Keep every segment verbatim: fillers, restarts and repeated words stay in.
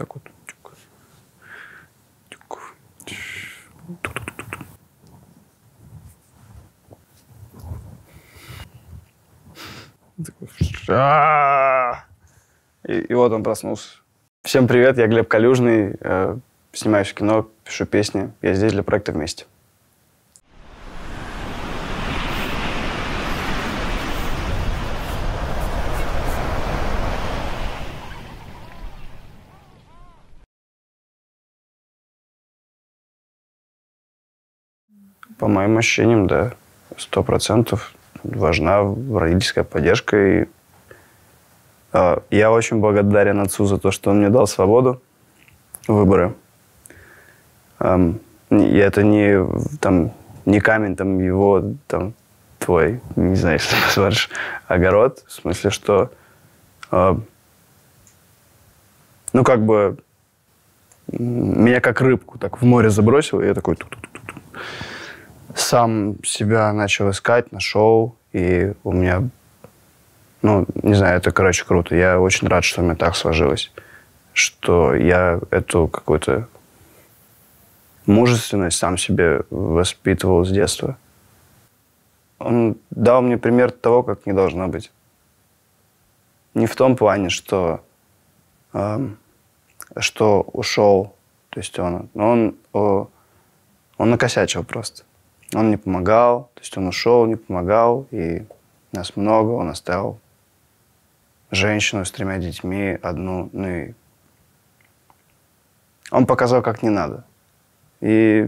так вот. И, и вот он проснулся. Всем привет, я Глеб Калюжный, э, снимаюсь в кино, пишу песни. Я здесь для проекта «Вместе». По моим ощущениям, да, сто процентов важна родительская поддержка. И я очень благодарен отцу за то, что он мне дал свободу выбора. И это не, там, не камень, там, его, там, твой, не знаю, что ты сваришь, огород. В смысле, что, ну, как бы, меня как рыбку так в море забросило, и я такой ту-ту-ту-ту. Сам себя начал искать, нашел, и у меня... Ну, не знаю, это, короче, круто. Я очень рад, что у меня так сложилось, что я эту какую-то мужественность сам себе воспитывал с детства. Он дал мне пример того, как не должно быть. Не в том плане, что, э, что ушел, то есть он, он, он, он накосячил просто. Он не помогал, то есть он ушел, не помогал, и нас много, он оставил женщину с тремя детьми, одну, ну и... Он показал, как не надо. И...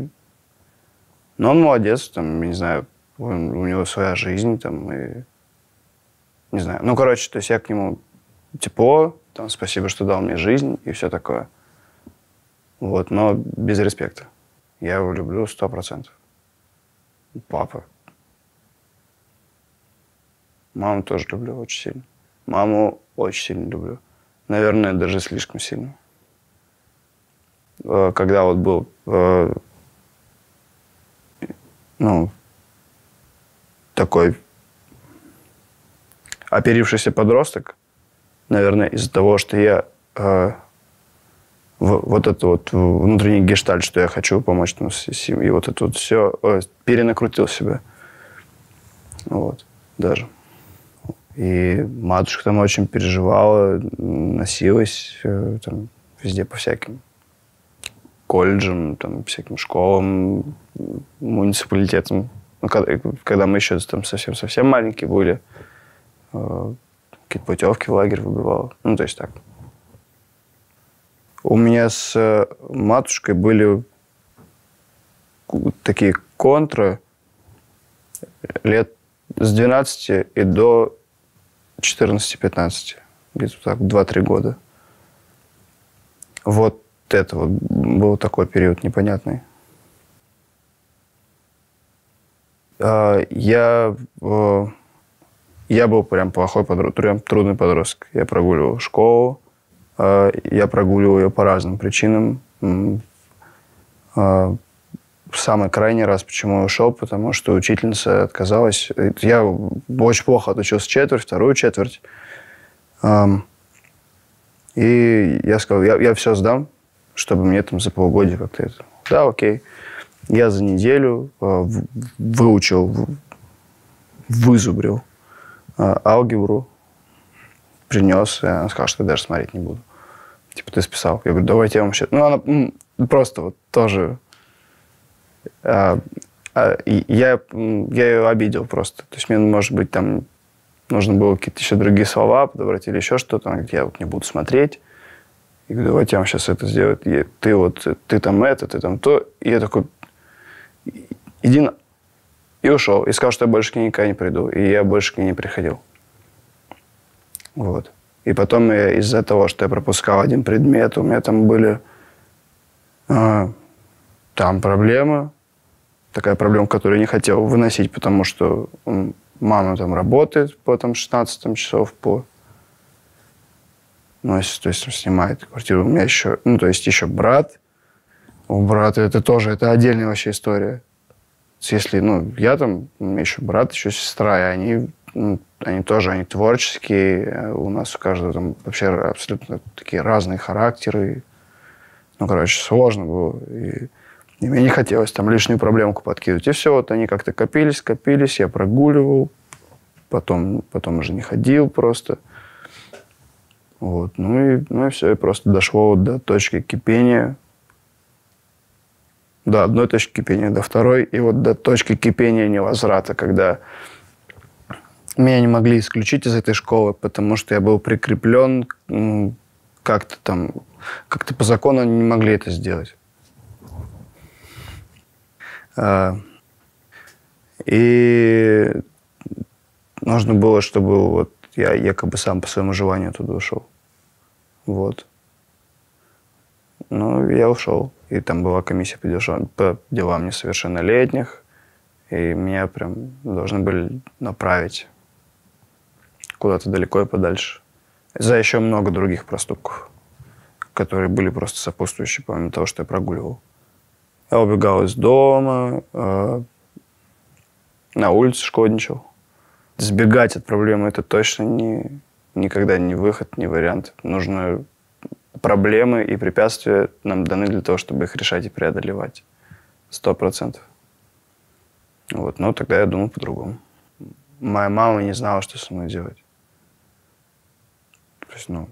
Ну, он молодец, там, не знаю, он, у него своя жизнь, там, и... Не знаю, ну, короче, то есть я к нему тепло, там, спасибо, что дал мне жизнь, и все такое. Вот, но без респекта. Я его люблю сто процентов. Папа. Маму тоже люблю очень сильно. Маму очень сильно люблю. Наверное, даже слишком сильно. Когда вот был... Ну, такой оперившийся подросток, наверное, из-за того, что я... Вот это вот внутренний гештальт, что я хочу помочь ему с семьей, и вот это вот все перенакрутил себя. Вот, даже. И матушка там очень переживала, носилась там, везде по всяким колледжам, там, всяким школам, муниципалитетам. Ну, когда, когда мы еще совсем-совсем маленькие были, э, какие-то путевки в лагерь выбивала. Ну, то есть так. У меня с матушкой были такие контры лет с двенадцати и до... четырнадцати-пятнадцати, где-то так, два-три года. Вот это вот был такой период непонятный. Я, я был прям плохой подросток, трудный подросток. Я прогуливал школу, я прогуливал ее по разным причинам. Самый крайний раз, почему я ушел, потому что учительница отказалась. Я очень плохо отучился четверть, вторую четверть. И я сказал, я, я все сдам, чтобы мне там за полгода как-то это... Да, окей. Я за неделю выучил, вызубрил алгебру, принес. Она сказала, что я даже смотреть не буду. Типа, ты списал. Я говорю, давайте я вам считаю. Ну, она просто вот тоже... Я, я ее обидел просто. То есть мне, может быть, там нужно было какие-то еще другие слова подобрать или еще что-то. Она говорит, я вот не буду смотреть. И говорю, давайте я вам сейчас это сделаю. Я, ты вот, ты там это, ты там то. И я такой, иди на... И ушел. И сказал, что я больше к ней никогда не приду. И я больше к ней не приходил. Вот. И потом из-за того, что я пропускал один предмет, у меня там были... Там проблема, такая проблема, которую я не хотел выносить, потому что мама там работает по там, шестнадцать часов, по... Ну, то есть он снимает квартиру. У меня еще, ну, то есть еще брат. У брата это тоже, это отдельная вообще история. Если, ну, я там, у меня еще брат, еще сестра, и они, ну, они тоже, они творческие. У нас у каждого там вообще абсолютно такие разные характеры. Ну, короче, сложно было. И, и мне не хотелось там лишнюю проблемку подкидывать. И все, вот они как-то копились, копились. Я прогуливал. Потом, потом уже не ходил просто. Вот. Ну, и, ну и все. И просто дошло до точки кипения. До одной точки кипения, до второй. И вот до точки кипения невозврата, когда... Меня не могли исключить из этой школы, потому что я был прикреплен как-то там, как-то по закону не могли это сделать. И нужно было, чтобы вот я якобы сам по своему желанию туда ушел. Вот. Ну, я ушел. И там была комиссия по делам несовершеннолетних. И меня прям должны были направить куда-то далеко и подальше. За еще много других проступков, которые были просто сопутствующие, помимо того, что я прогуливал. Я убегал из дома, э, на улице шкодничал. Сбегать от проблемы – это точно не, никогда не выход, не вариант. Нужно проблемы и препятствия нам даны для того, чтобы их решать и преодолевать. Сто процентов. Вот, но тогда я думал по-другому. Моя мама не знала, что со мной делать. То есть, ну,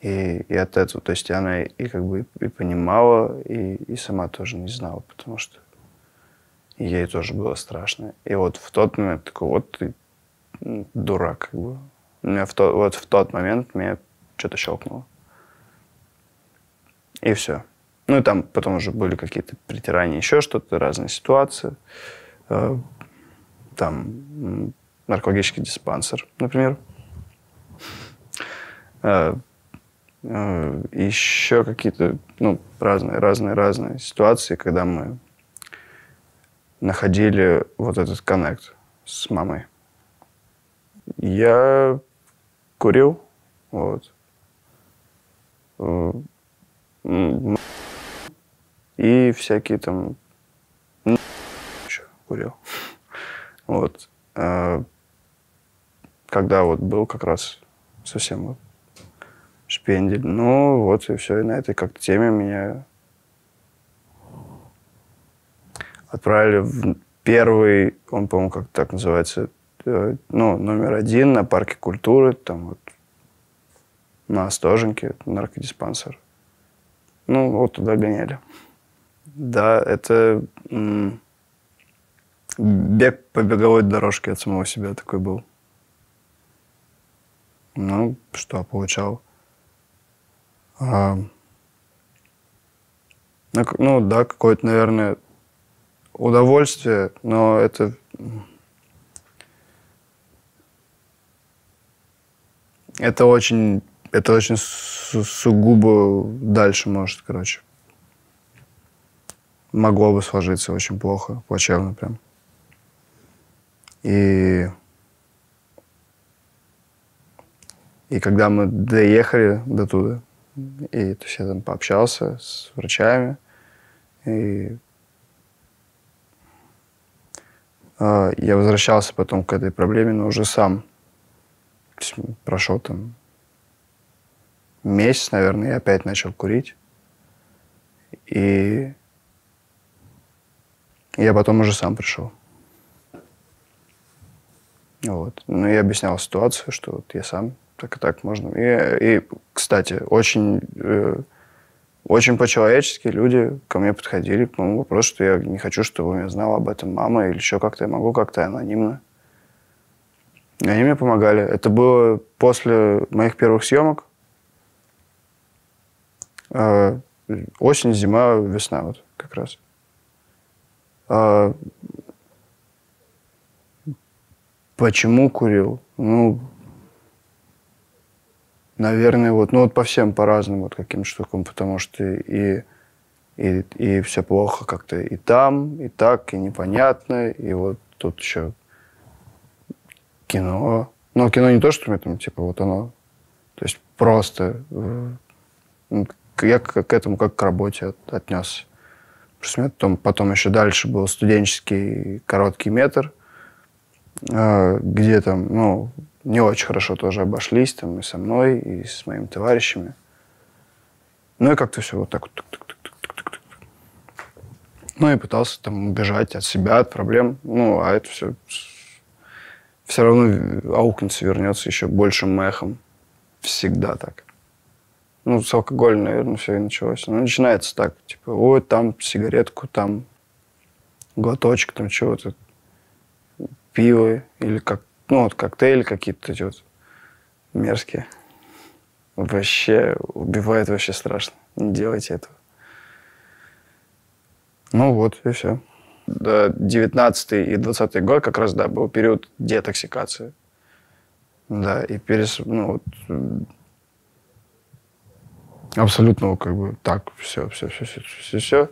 и, и от этого, то есть она и как бы и понимала, и, и сама тоже не знала, потому что ей тоже было страшно. И вот в тот момент такой, вот ты дурак, как бы. У меня в то, вот в тот момент меня что-то щелкнуло. И все. Ну и там потом уже были какие-то притирания, еще что-то, разные ситуации. Там наркологический диспансер, например. Еще какие-то, ну, разные, разные, разные ситуации, когда мы находили вот этот коннект с мамой. Я курил, вот. И всякие там... курил. Вот. Когда вот был как раз совсем вот шпендель. Ну, вот и все. И на этой как теме меня отправили в первый, он, по-моему, как так называется, ну, номер один на парке культуры, там вот на Остоженке, наркодиспансер. Ну, вот туда гоняли. Да, это... Бег по беговой дорожке от самого себя такой был. Ну, что, получал. А, ну, да, какое-то, наверное, удовольствие, но это... Это очень, это очень су- сугубо дальше может, короче. Могло бы сложиться очень плохо, плачевно прям. И, и когда мы доехали до туда, и то есть я там пообщался с врачами, и э, я возвращался потом к этой проблеме, но уже сам. Прошел там месяц, наверное, я опять начал курить. И я потом уже сам пришел. Вот. Ну, я объяснял ситуацию, что вот я сам, так и так можно. И, и кстати, очень, э, очень по-человечески люди ко мне подходили к моему вопросу, что я не хочу, чтобы меня знала об этом мама или еще как-то я могу, как-то анонимно. И они мне помогали. Это было после моих первых съемок. Э, осень, зима, весна вот как раз. Э, Почему курил? Ну, наверное, вот, ну вот по всем, по разным вот каким штукам, потому что и, и, и все плохо как-то и там, и так, и непонятно, и вот тут еще кино. Но кино не то, что мне там, типа, вот оно, то есть просто я к этому как к работе отнесся. Потом, потом еще дальше был студенческий короткий метр, где там, ну, не очень хорошо тоже обошлись, там, и со мной, и с моими товарищами. Ну, и как-то все вот так вот, так, так, так, Ну, и пытался там убежать от себя, от проблем. Ну, а это все... Все равно аукнется, вернется еще большим эхом. Всегда так. Ну, с алкоголя, наверное, все и началось. Ну, начинается так, типа, ой, там сигаретку, там глоточек, там чего-то, пиво или как... Ну, вот коктейли какие-то эти вот мерзкие. Вообще убивает, вообще страшно. Не делайте этого. Ну вот, и все. девятнадцатый и двадцатый год как раз, да, был период детоксикации. Да, и перес... Ну, вот... Абсолютно, как бы, так, все, все, все, все, все, все.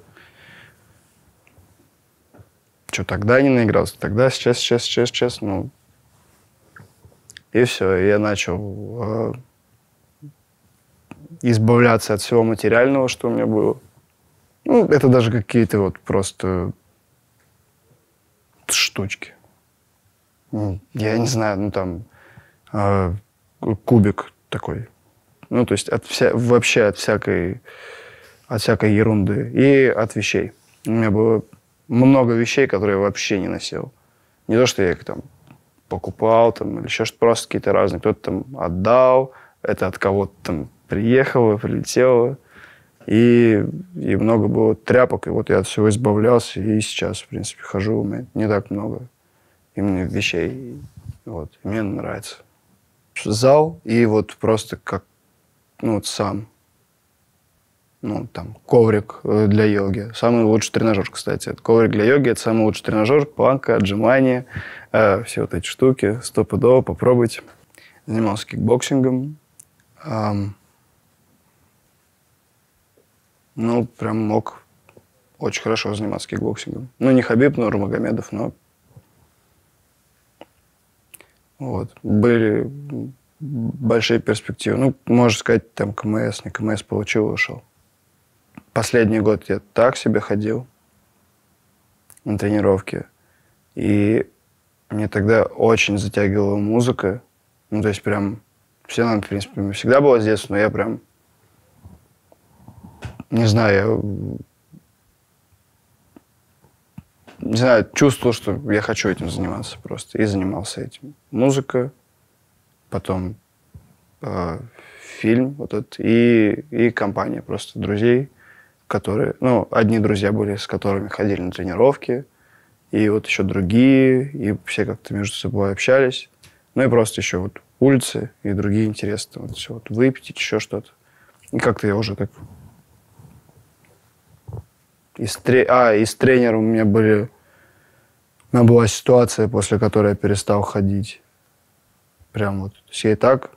Что, тогда не наигрался? Тогда, сейчас, сейчас, сейчас, сейчас, ну... И все, я начал э, избавляться от всего материального, что у меня было. Ну, это даже какие-то вот просто штучки. Я не знаю, ну там э, кубик такой. Ну, то есть от вся, вообще от всякой, от всякой ерунды и от вещей. У меня было много вещей, которые я вообще не носил. Не то, что я их там покупал там, или еще что-то, просто какие-то разные. Кто-то там отдал, это от кого-то там приехало, прилетело. И, и много было тряпок, и вот я от всего избавлялся, и сейчас, в принципе, хожу, у меня не так много именно вещей, вот, и мне нравится. Зал, и вот просто как, ну, вот сам, ну, там, коврик для йоги, самый лучший тренажер, кстати, это коврик для йоги, это самый лучший тренажер, планка, отжимания, э, все вот эти штуки, стопудово, попробуйте. Занимался кикбоксингом. Э, Ну, прям мог очень хорошо заниматься кикбоксингом. Ну, не Хабиб, но Нурмагомедов, но... Вот. Были большие перспективы. Ну, можно сказать, там, КМС, не КМС получил, ушел. Последний год я так себе ходил на тренировки. И мне тогда очень затягивала музыка. Ну, то есть прям... Все, в принципе, у меня всегда было с детства, но я прям... Не знаю, я не знаю, чувствовал, что я хочу этим заниматься просто. И занимался этим. Музыка, потом э, фильм вот этот, и, и компания просто друзей, которые... Ну, одни друзья были, с которыми ходили на тренировки, и вот еще другие, и все как-то между собой общались. Ну и просто еще вот улицы и другие интересы. Вот все, вот выпить, еще что-то. И как-то я уже так... Из тре... А, из тренера у меня были... У меня была ситуация, после которой я перестал ходить. Прям вот. То есть я и так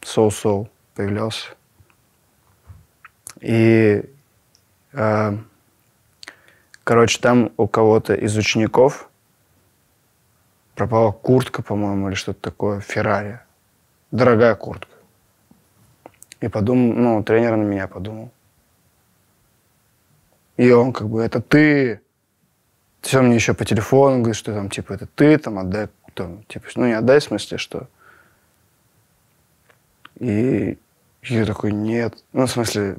соу-соу появлялся. И, э... короче, там у кого-то из учеников пропала куртка, по-моему, или что-то такое. Феррари. Дорогая куртка. И подумал... Ну, тренер на меня подумал. И он как бы, это ты. Все мне еще по телефону говорит, что там, типа, это ты, там, отдай, там, типа, ну, не отдай, в смысле, что. И я такой, нет. Ну, в смысле,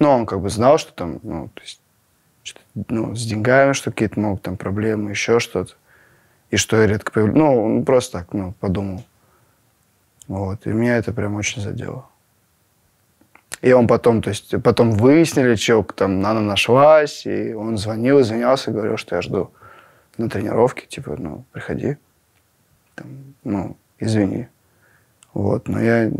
ну, он как бы знал, что там, ну, то есть, что, ну, с деньгами, что какие-то могут там проблемы, еще что-то. И что я редко появляюсь. Ну, он просто так, ну, подумал. Вот. И меня это прям очень задело. И он потом, то есть, потом выяснили, что там Нана нашлась, и он звонил, извинялся, говорил, что я жду на тренировке, типа, ну, приходи, там, ну, извини. Вот, но я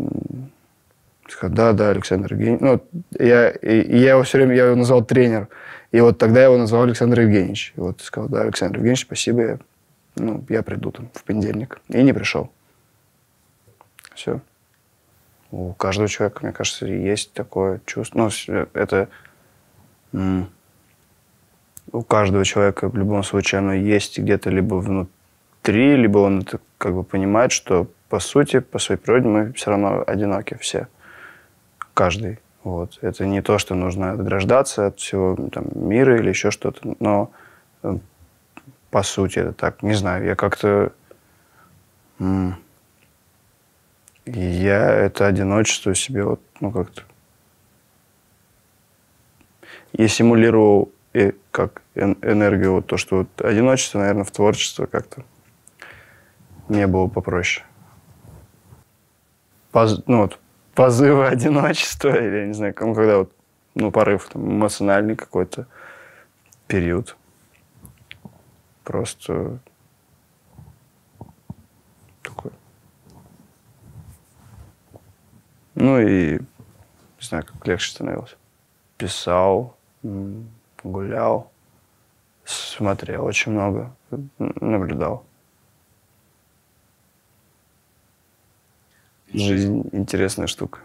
сказал, да, да, Александр Евгеньевич. Ну, я, и, я его все время, я его назвал тренер, и вот тогда я его назвал Александр Евгеньевич. И вот сказал, да, Александр Евгеньевич, спасибо, я, ну, я приду там в понедельник. И не пришел. Все. У каждого человека, мне кажется, есть такое чувство. Ну, это... У каждого человека в любом случае оно есть где-то либо внутри, либо он это как бы понимает, что по сути, по своей природе мы все равно одиноки все. Каждый. Вот. Это не то, что нужно отграждаться от всего там, мира или еще что-то, но по сути это так. Не знаю, я как-то... И я это одиночество себе вот, ну, как-то и симулировал и как энергию, вот то, что вот одиночество, наверное, в творчество как-то мне было попроще. Поз, ну, вот, позывы одиночества, или я не знаю, когда вот, ну, порыв там, эмоциональный какой-то период. Просто такой. Ну и не знаю, как легче становилось. Писал, гулял, смотрел очень много, наблюдал. Жизнь интересная штука.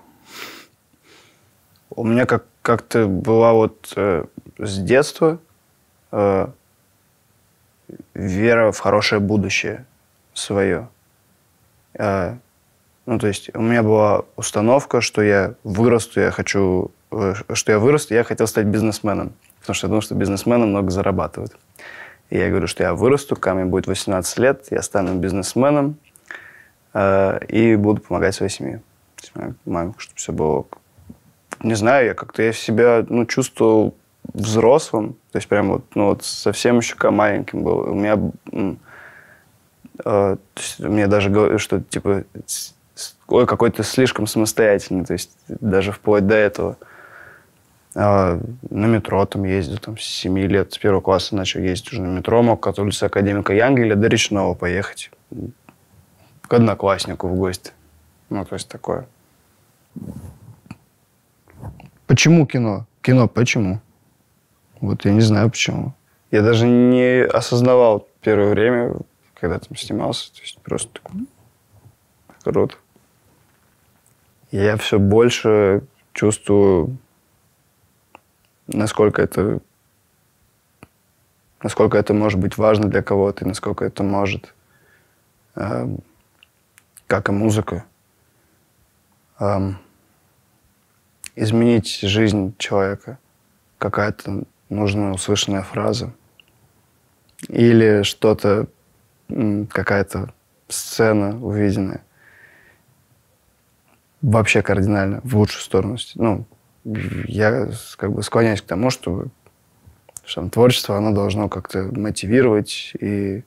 У меня как- как-то была вот э, с детства э, вера в хорошее будущее свое. Э, ну, то есть у меня была установка, что я вырасту, я хочу... Э, что я вырасту, я хотел стать бизнесменом. Потому что я думал, что бизнесмены много зарабатывают. И я говорю, что я вырасту, когда мне будет восемнадцать лет, я стану бизнесменом э, и буду помогать своей семье. Маме, чтобы все было... Не знаю, я как-то я себя ну, чувствовал взрослым. То есть прям вот, ну, вот совсем еще маленьким был. У меня... Э, мне даже говорили, что типа... Ой, какой ты слишком самостоятельный. То есть даже вплоть до этого. Э, на метро там ездил. Там, с семи лет, с первого класса начал ездить уже на метро. Мог от улицы Академика Янгеля до Речного поехать. К однокласснику в гости. Ну, то есть такое. Почему кино? Кино почему? Вот я не знаю почему. Я даже не осознавал первое время, когда там снимался. То есть просто такой... Круто. Я все больше чувствую, насколько это... Насколько это может быть важно для кого-то, и насколько это может... Э, как и музыка. Э, изменить жизнь человека. Какая-то нужная услышанная фраза. Или что-то, какая-то сцена увиденная. Вообще кардинально, в лучшую сторону. Ну, я как бы склоняюсь к тому, что, что творчество, оно должно как-то мотивировать. И...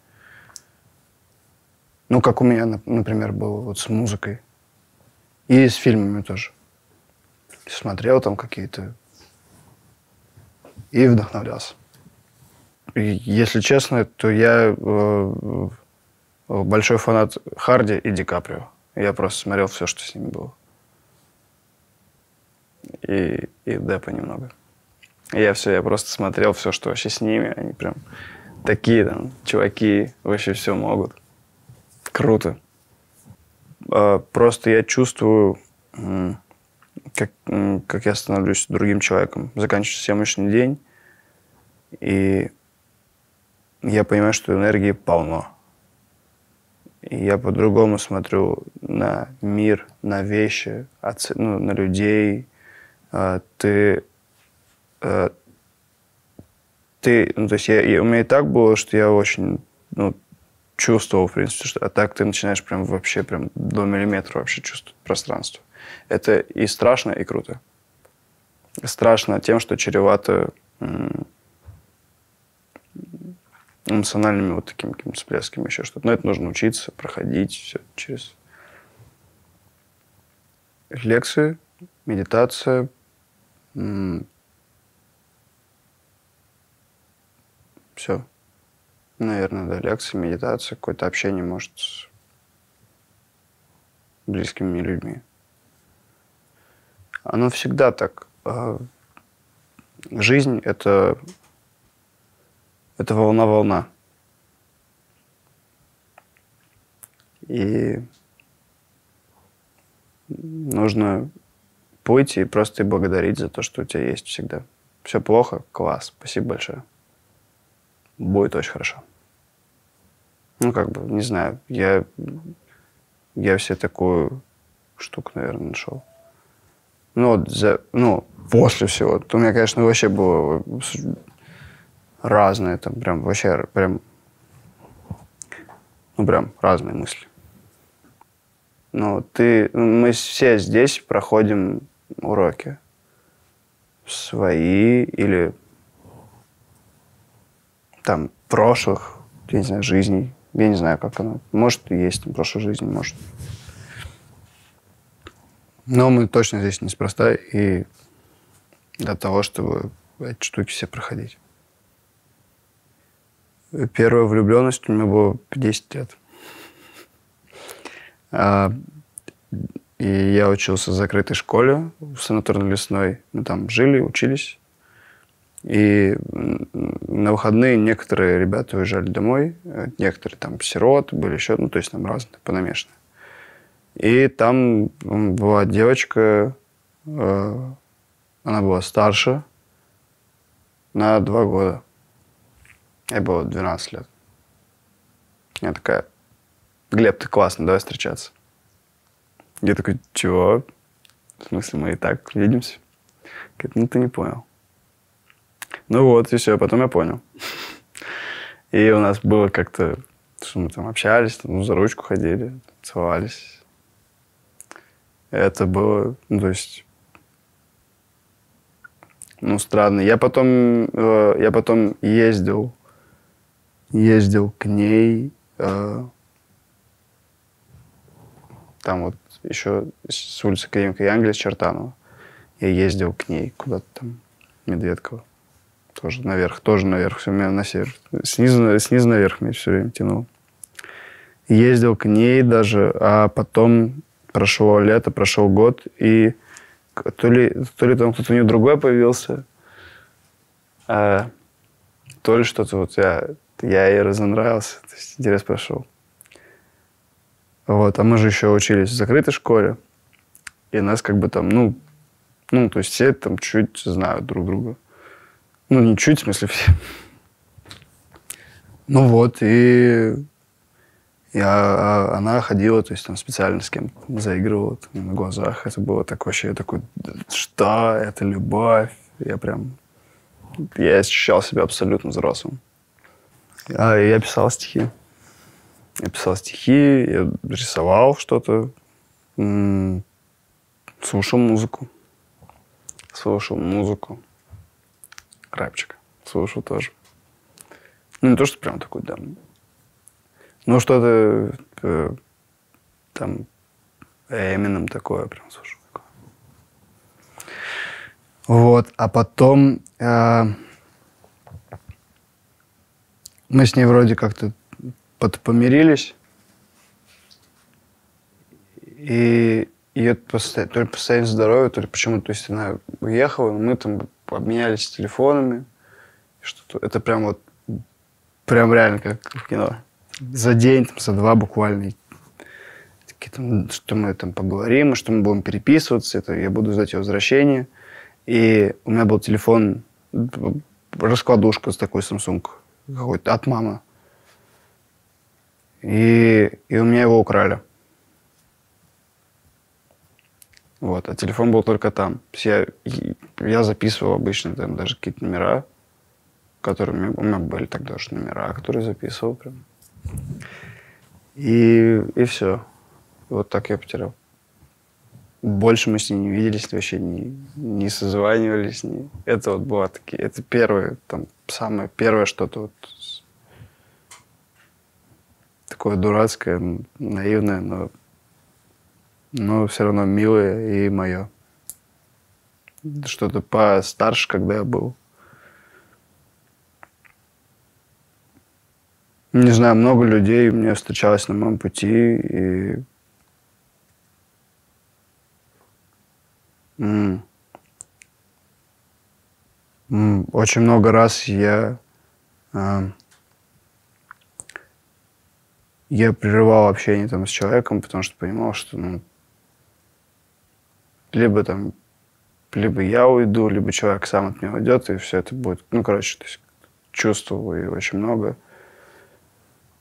Ну, как у меня, например, было вот с музыкой. И с фильмами тоже. Смотрел там какие-то и вдохновлялся. И, если честно, то я э, большой фанат Харди и Ди Каприо. Я просто смотрел все, что с ними было. И, и Деппа немного. Я все, я просто смотрел все, что вообще с ними. Они прям такие там чуваки, вообще все могут. Круто. Э, просто я чувствую... Э, Как, как я становлюсь другим человеком. Заканчивается съемочный день, и я понимаю, что энергии полно. И я по-другому смотрю на мир, на вещи, оце... ну, на людей. Ты... Ты... Ну, то есть я... У меня и так было, что я очень ну, чувствовал, в принципе, что... А так ты начинаешь прям вообще прям до миллиметра вообще чувствовать пространство. Это и страшно, и круто. Страшно тем, что чревато эмоциональными вот такими какими-то всплесками, еще что-то. Но это нужно учиться, проходить все через лекции, медитация, все. Наверное, да, лекции, медитация, какое-то общение, может, с близкими людьми. Оно всегда так. Жизнь — это это волна-волна. И нужно плыть и просто благодарить за то, что у тебя есть всегда. Все плохо? Класс. Спасибо большое. Будет очень хорошо. Ну, как бы, не знаю. Я, я все такую штуку, наверное, нашел. Ну, вот за, ну, после всего. У меня, конечно, вообще было разное, там, прям, вообще, прям, ну, прям разные мысли. Но ты, мы все здесь проходим уроки свои или там прошлых, я не знаю, жизней. Я не знаю, как оно. Может, и есть там прошлой жизни, может. Но мы точно здесь неспроста и для того, чтобы эти штуки все проходить. Первая влюбленность у меня была десять лет. И я учился в закрытой школе, в санаторно-лесной. Мы там жили, учились. И на выходные некоторые ребята уезжали домой. Некоторые там сироты были еще. Ну, то есть там разные, понамешанные. И там была девочка. Она была старше на два года. Ей было двенадцать лет. Я такая: Глеб, ты классный, давай встречаться. Я такой: чего? В смысле, мы и так видимся? Говорит: ну ты не понял. Ну вот, и все, потом я понял. И у нас было как-то, что мы там общались, там, за ручку ходили, целовались. Это было, ну, то есть, ну, странно. Я потом, э, я потом ездил, ездил к ней, э, там вот еще с улицы академика Янгеля, с Чертаново. Я ездил к ней куда-то там, Медведково. Тоже наверх, тоже наверх, все время на север. Снизу, снизу наверх меня все время тянуло. Ездил к ней даже, а потом прошло лето, прошел год, и то ли, то ли там кто-то у нее другой появился, а, то ли что-то вот я, я ей разонравился, то есть интерес прошел. Вот, а мы же еще учились в закрытой школе, и нас как бы там, ну, ну то есть все там чуть знают друг друга. Ну, не чуть, в смысле, все. Ну вот, и я, она ходила, то есть там специально с кем-то заигрывала там, на глазах. Это было так вообще, я такой: что? Это любовь? Я прям, я ощущал себя абсолютно взрослым. А я писал стихи. Я писал стихи, я рисовал что-то, слушал музыку. Слушал музыку. Крапчик слушал тоже. Ну, не то, что прям такой, да. Ну, что-то э, там Эмином такое прям слушал. Такое. Вот, а потом э, мы с ней вроде как-то подпомирились. И ее то ли по состоянию здоровья, то ли почему-то, то есть она уехала, мы там обменялись телефонами. Что-то. Это прям вот, прям реально как в кино. За день, там, за два буквально. Такие, там, что мы там поговорим, что мы будем переписываться, это я буду ждать ее возвращения. И у меня был телефон, раскладушка с такой Samsung какой-то от мамы. И, и у меня его украли. Вот, а телефон был только там. Я, я записывал обычно там даже какие-то номера, которые у меня были тогда же номера, которые записывал прям. И, и все. Вот так я потерял. Больше мы с ней не виделись, вообще не, не созванивались. Не... Это вот было такие, это первое, там, самое первое что-то вот такое дурацкое, наивное, но... но все равно милое и мое. Что-то постарше, когда я был. Не знаю, много людей мне встречалось на моем пути. И... М -м Очень много раз я... Э я прерывал общение там с человеком, потому что понимал, что... Ну, либо там, либо я уйду, либо человек сам от меня уйдет, и все это будет. Ну, короче, то есть чувствовал и очень много.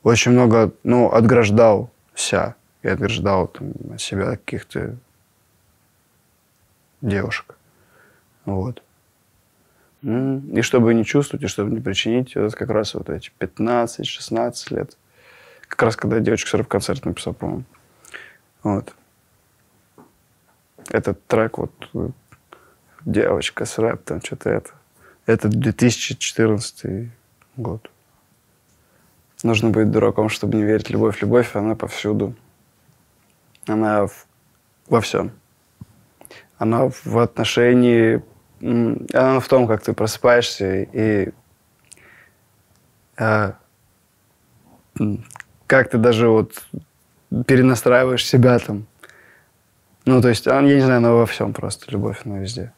Очень много, ну, отграждался. Я отграждал там, от себя каких-то девушек. Вот. И чтобы не чувствовать, и чтобы не причинить, это как раз вот эти пятнадцать-шестнадцать лет. Как раз когда девочка сорок концерт написала, по-моему. Вот. Этот трек, вот, девочка с рэп, там что-то это. Это две тысячи четырнадцатый год. Нужно быть дураком, чтобы не верить. Любовь, любовь, она повсюду. Она в... во всем. Она в отношении... Она в том, как ты просыпаешься и... А... Как ты даже вот перенастраиваешь себя там. Ну, то есть, я не знаю, она во всем просто. Любовь, она везде.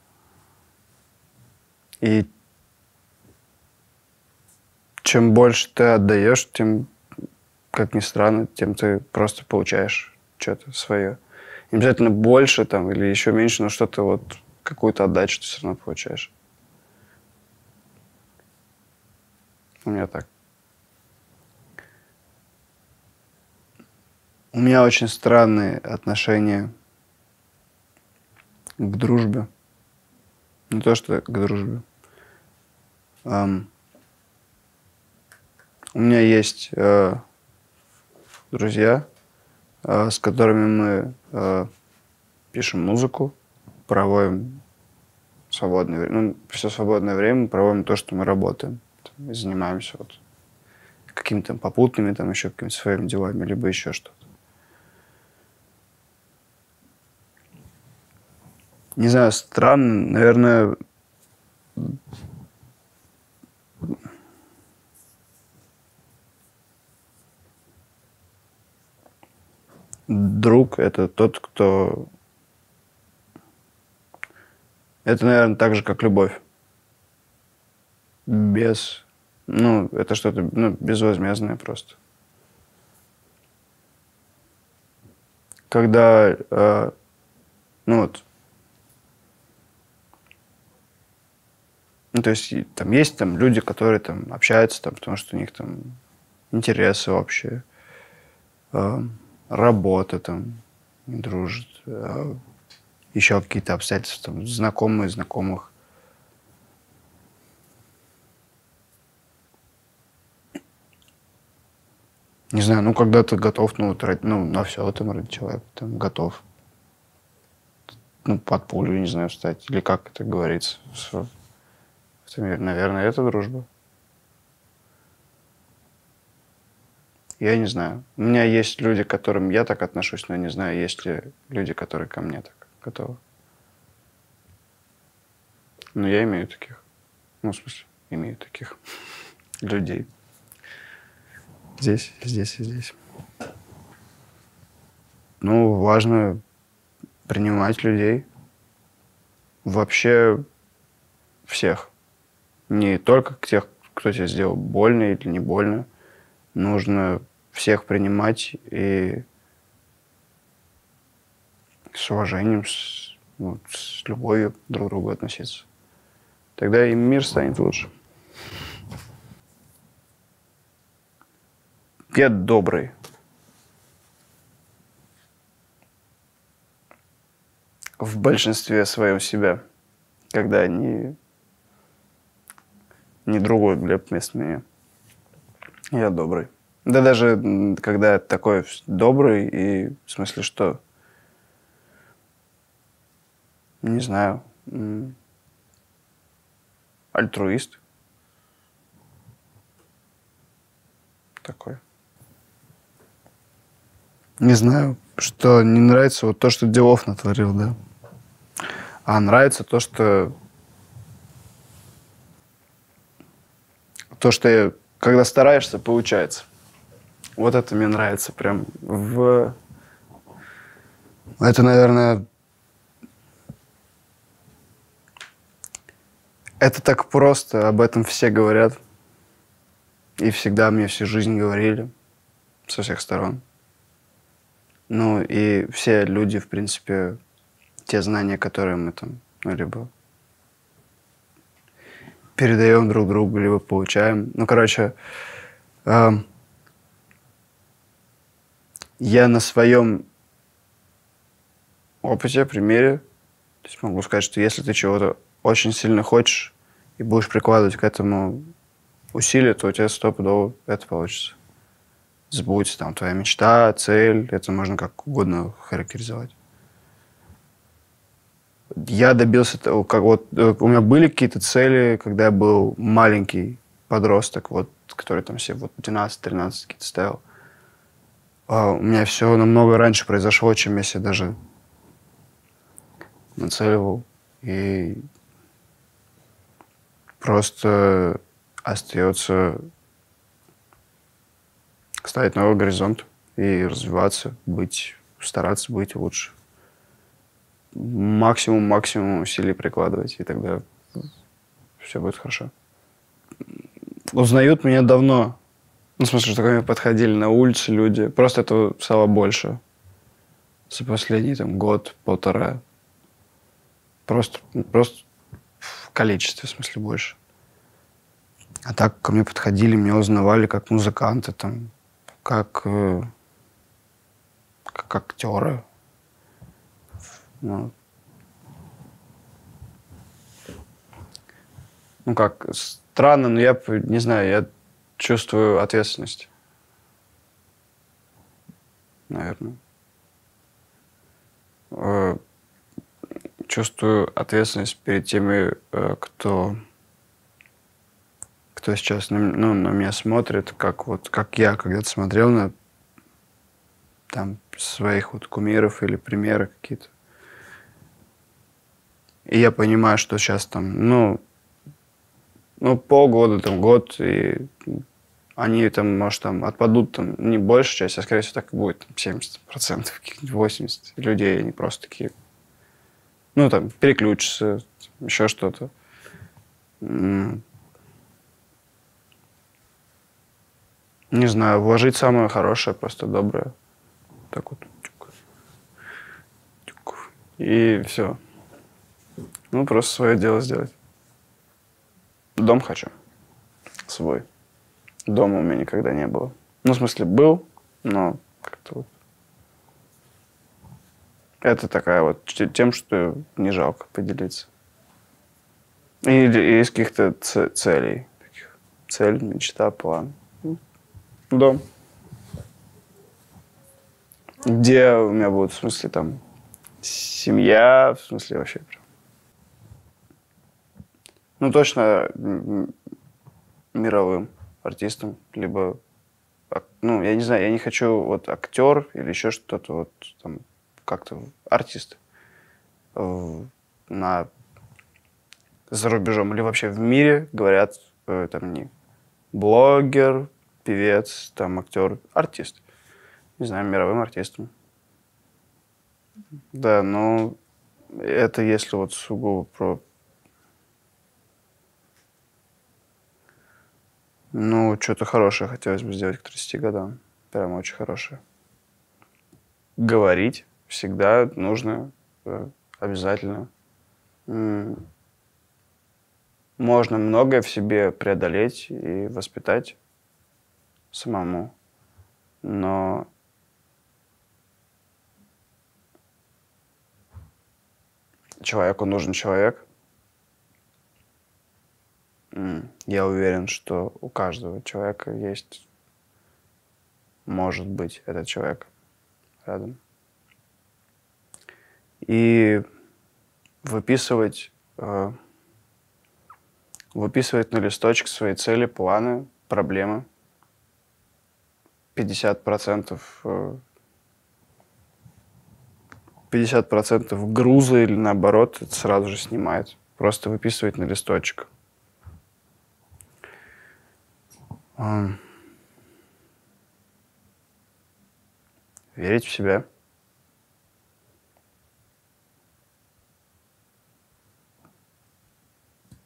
И чем больше ты отдаешь, тем, как ни странно, тем ты просто получаешь что-то свое. Не обязательно больше там или еще меньше, но что-то вот, какую-то отдачу ты все равно получаешь. У меня так. У меня очень странные отношения к дружбе. Не то, что к дружбе. Um, у меня есть э, друзья, э, с которыми мы э, пишем музыку, проводим свободное время. Ну, все свободное время мы проводим то, что мы работаем. Там, и занимаемся вот какими-то попутными, там еще какими-то своими делами, либо еще что-то. Не знаю, странно, наверное, друг — это тот, кто... Это, наверное, так же, как любовь. Без... Ну, это что-то ну, безвозмездное просто. Когда... Э, ну вот... Ну, то есть, там есть там, люди, которые там общаются, там, потому что у них там интересы общие, э, работа там, не дружит, э, еще какие-то обстоятельства, там, знакомые, знакомых. Не знаю, ну, когда ты готов, ну, тратить, ну, на все там ради человека, там, готов, ну, под пулю, не знаю, встать, или как это говорится, все. Наверное, это дружба. Я не знаю. У меня есть люди, к которым я так отношусь, но не знаю, есть ли люди, которые ко мне так готовы. Но я имею таких. Ну, в смысле, имею таких людей. Здесь, здесь и здесь. Ну, важно принимать людей. Вообще всех. Не только тех, кто тебе сделал больно или не больно. Нужно всех принимать и с уважением, с, ну, с любовью друг к другу относиться. Тогда и мир станет лучше. Я добрый. В большинстве своем себя. Когда не... Не другой Глеб вместо меня. Я добрый. Да даже когда такой добрый и в смысле что? Не знаю. Альтруист. Такой. Не знаю, что не нравится вот то, что делов натворил, да. А нравится то, что... То, что я, когда стараешься, получается. Вот это мне нравится прям в... Это, наверное... Это так просто, об этом все говорят. И всегда мне всю жизнь говорили. Со всех сторон. Ну и все люди, в принципе, те знания, которые мы там, ну, либо... передаем друг другу, либо получаем. Ну, короче, э, я на своем опыте, примере, то есть могу сказать, что если ты чего-то очень сильно хочешь и будешь прикладывать к этому усилия, то у тебя стопудово это получится. Сбудется там твоя мечта, цель, это можно как угодно характеризовать. Я добился того, как вот у меня были какие-то цели, когда я был маленький, подросток, вот, который там себе вот двенадцать-тринадцать какие-то ставил, а у меня все намного раньше произошло, чем я себе даже нацеливал. И просто остается ставить новый горизонт и развиваться, быть, стараться быть лучше. Максимум-максимум усилий прикладывать, и тогда все будет хорошо. Узнают меня давно. Ну, в смысле, что ко мне подходили на улице люди. Просто этого стало больше. За последний там год-полтора. Просто, просто в количестве, в смысле, больше. А так ко мне подходили, меня узнавали как музыканты, там, как, э, как актеры. Ну, ну, как странно, но я не знаю, я чувствую ответственность. Наверное. Э, чувствую ответственность перед теми, э, кто, кто сейчас на, ну, на меня смотрит, как, вот, как я когда-то смотрел на там, своих вот кумиров или примеры какие-то. И я понимаю, что сейчас там, ну, ну полгода, там, год, и они там, может, там отпадут там, не большая часть, а, скорее всего, так и будет, там, семьдесят процентов, восемьдесят процентов людей, они просто такие, ну, там, переключатся, еще что-то. Не знаю, вложить самое хорошее, просто доброе. Так вот. И все. Ну, просто свое дело сделать. Дом хочу. Свой. Дома у меня никогда не было. Ну, в смысле, был, но как-то вот. Это такая вот тем, что не жалко поделиться. Или из каких-то целей. Таких. Цель, мечта, план. Дом. Где у меня будет, в смысле, там, семья, в смысле, вообще прям. Ну, точно мировым артистом, либо, ну, я не знаю, я не хочу вот актер или еще что-то, вот там, как-то артист на, за рубежом или вообще в мире говорят, там, не блогер, певец, там, актер, артист. Не знаю, мировым артистом. Да, но это если вот сугубо про... Ну, что-то хорошее хотелось бы сделать к тридцати годам. Прям очень хорошее. Говорить всегда нужно, обязательно. Можно многое в себе преодолеть и воспитать самому. Но человеку нужен человек. Я уверен, что у каждого человека есть, может быть, этот человек рядом. И выписывать, э, выписывать на листочек свои цели, планы, проблемы. пятьдесят процентов, пятьдесят процентов груза или наоборот, это сразу же снимает. Просто выписывать на листочек. Верить в себя.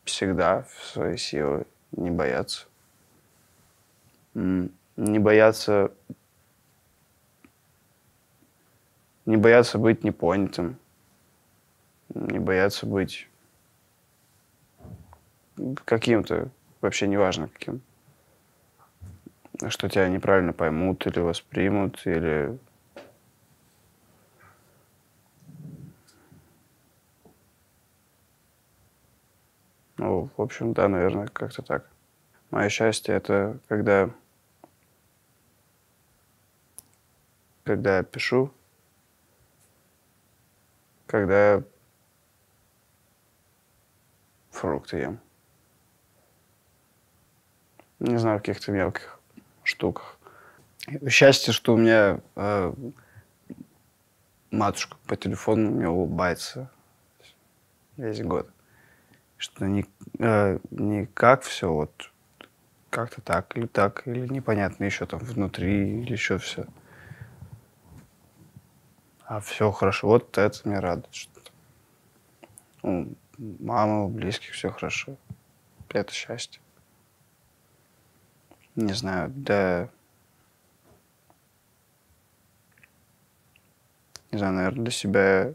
Всегда в свои силы, не бояться. Не бояться, не бояться быть непонятым, не бояться быть каким-то, вообще неважно каким, что тебя неправильно поймут или воспримут, или... Ну, в общем, да, наверное, как-то так. Мое счастье — это когда... когда я пишу, когда я фрукты ем. не знаю, в каких-то мелких штуках. Счастье, что у меня э, матушка по телефону мне улыбается весь год. Что не, э, не как все вот как-то так или так, или непонятно еще там внутри, или еще все. А все хорошо. Вот это меня радует. Что у мамы, у близких все хорошо. Это счастье. Не знаю, да... Не знаю, наверное, для себя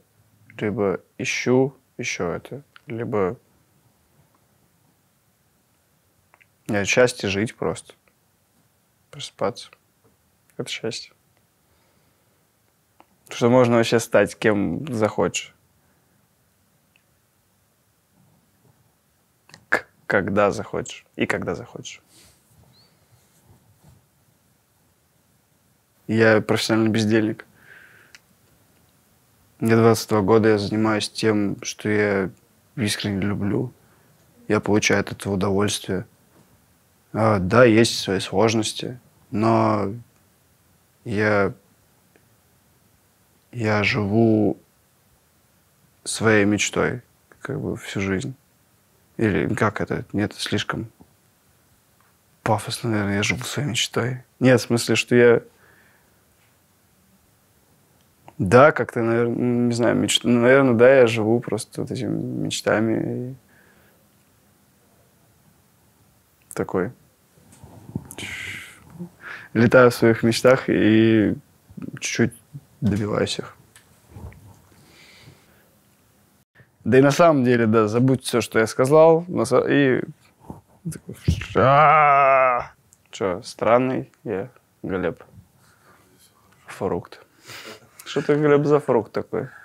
либо ищу еще это, либо... Нет, счастье жить просто. Просыпаться. Это счастье. Потому что можно вообще стать кем захочешь. К когда захочешь. И когда захочешь. Я профессиональный бездельник. Мне двадцать два года, я занимаюсь тем, что я искренне люблю. Я получаю от этого удовольствие. А, да, есть свои сложности, но я, я живу своей мечтой как бы всю жизнь. Или как это? Нет, слишком пафосно, наверное, я живу своей мечтой. Нет, в смысле, что я... Да, как-то, наверное, не знаю, мечт... наверное, да, я живу просто вот этими мечтами. И... Такой. Летаю в своих мечтах и чуть-чуть добиваюсь их. Да и на самом деле, да, забудь все, что я сказал, и... Че, странный я, Глеб. Фрукт. Что ты, Глеб, за фрукт такой?